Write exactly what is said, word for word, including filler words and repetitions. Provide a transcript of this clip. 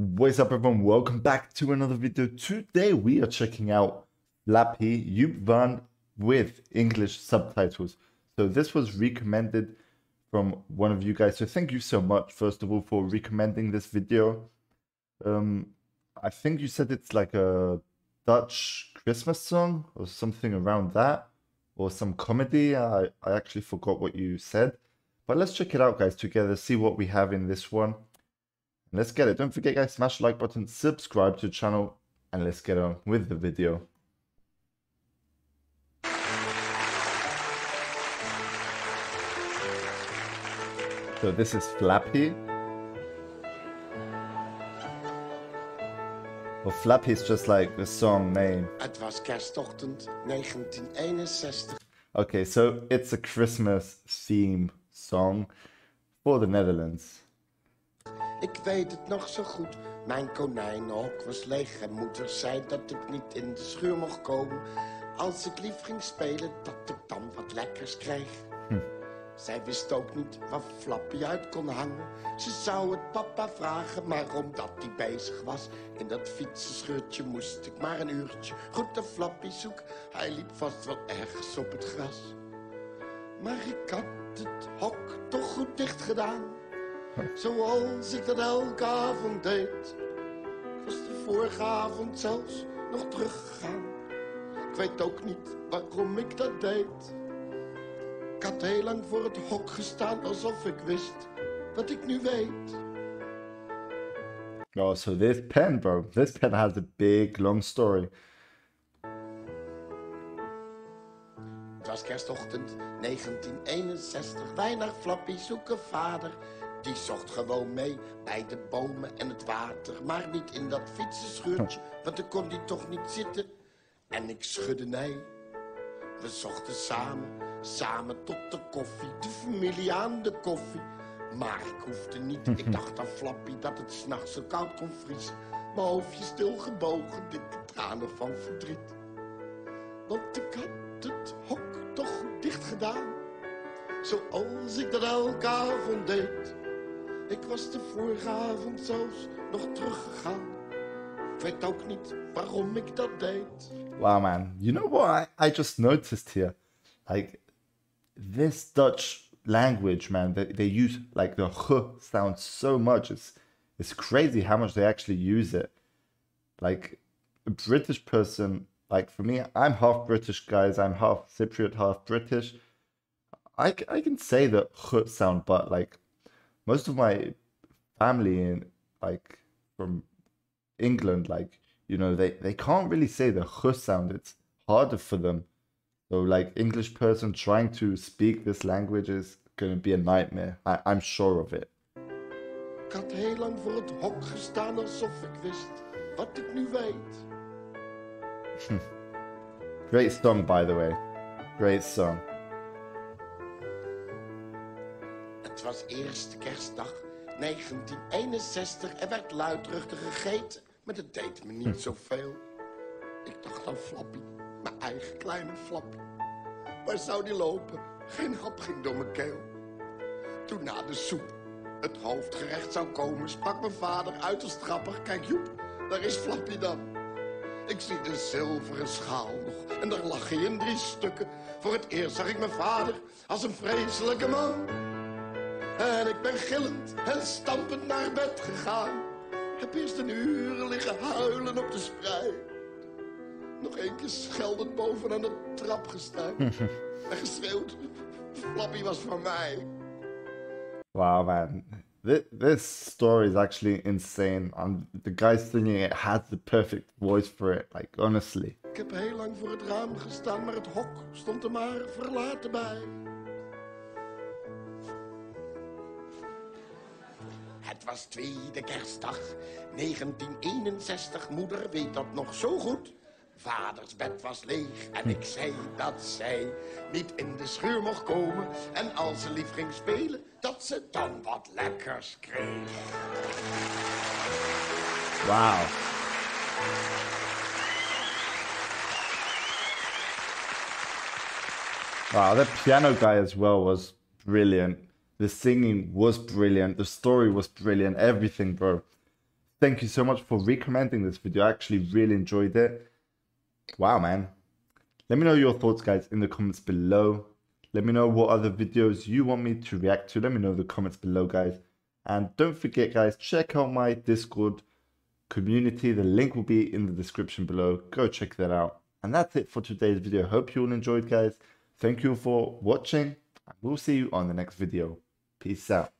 What's up, everyone? Welcome back to another video. Today we are checking out Flappie, Youp van 't Hek with English subtitles. So this was recommended from one of you guys. So thank you so much, first of all, for recommending this video. Um, I think you said it's like a Dutch Christmas song or something around that, or some comedy. I, I actually forgot what you said. But let's check it out, guys, together, see what we have in this one. Let's get it. Don't forget, guys, smash the like button, subscribe to the channel, and let's get on with the video. So this is Flappie. Well, Flappie is just like the song name. Het was kerstochtend negentien eenenzestig. Okay, so it's a Christmas theme song for the Netherlands. Ik weet het nog zo goed, mijn konijnenhok was leeg en moeder zei dat ik niet in de schuur mocht komen. Als ik lief ging spelen, dat ik dan wat lekkers kreeg. Hm. Zij wist ook niet waar Flappie uit kon hangen. Ze zou het papa vragen, maar omdat hij bezig was in dat fietsenscheurtje moest ik maar een uurtje goed naar Flappie zoeken. Hij liep vast wel ergens op het gras. Maar ik had het hok toch goed dicht gedaan. Zoals ik dat elke avond deed. Ik was de vorige avond zelfs nog teruggegaan. Ik weet ook niet waarom ik dat deed. Ik had heel lang voor het hok gestaan alsof ik wist wat ik nu weet. Oh, so this pen, bro. This pen has a big, long story. Het was kerstochtend negentien eenenzestig. Wij naar Flappie zoeken vader. Die zocht gewoon mee bij de bomen en het water, maar niet in dat fietsenscheurtje, want dan kon die toch niet zitten. En ik schudde nee. We zochten samen, samen tot de koffie, de familie aan de koffie. Maar ik hoefde niet, ik dacht aan Flappie dat het s'nachts zo koud kon vriezen. Mijn hoofdje stilgebogen, dikke tranen van verdriet. Want ik had het hok toch dicht gedaan, zoals ik dat elke avond deed. Ik was de vorige avond zelfs nog teruggegaan. Ik weet ook niet waarom ik dat deed. Wow, man. You know what I, I just noticed here? Like, this Dutch language, man, they, they use, like, the h sound so much. It's, it's crazy how much they actually use it. Like, a British person, like, for me, I'm half British, guys. I'm half Cypriot, half British. I, I can say the h sound, but, like, most of my family in, like, from England, like, you know, they, they can't really say the h sound. It's harder for them. So, like, English person trying to speak this language is going to be a nightmare. I, I'm sure of it. Ik had heel lang voor het hok gestaan alsof ik wist wat ik nu weet. Great song, by the way. Great song. Het was eerste kerstdag negentien eenenzestig. Er werd luidruchtig gegeten, maar dat deed me niet zoveel. Ik dacht aan Flappie, mijn eigen kleine Flappie. Waar zou die lopen? Geen hap ging door mijn keel. Toen na de soep het hoofdgerecht zou komen, sprak mijn vader uiterst grappig. Kijk Joep, daar is Flappie dan. Ik zie de zilveren schaal nog en daar lag hij in drie stukken. Voor het eerst zag ik mijn vader als een vreselijke man. En ik ben gillend en stampend naar bed gegaan. Heb eerst een uur liggen huilen op de sprei. Nog één keer scheldend bovenaan de trap gestaan. En geschreeuwd, Flappie was van mij. Wow, man. This, this story is actually insane. I'm, the guy singing it has the perfect voice for it, like, honestly. Ik heb heel lang voor het raam gestaan, maar het hok stond er maar verlaten bij. Het was tweede kerstdag, negentien eenenzestig, moeder weet dat nog zo goed. Vaders bed was leeg en ik zei dat zij niet in de schuur mocht komen. En als ze lief ging spelen, dat ze dan wat lekkers kreeg. Wauw. Wow, that piano guy as well was brilliant. The singing was brilliant. The story was brilliant. Everything, bro. Thank you so much for recommending this video. I actually really enjoyed it. Wow, man. Let me know your thoughts, guys, in the comments below. Let me know what other videos you want me to react to. Let me know in the comments below, guys. And don't forget, guys, check out my Discord community. The link will be in the description below. Go check that out. And that's it for today's video. Hope you all enjoyed, guys. Thank you for watching. We'll see you on the next video. Peace out.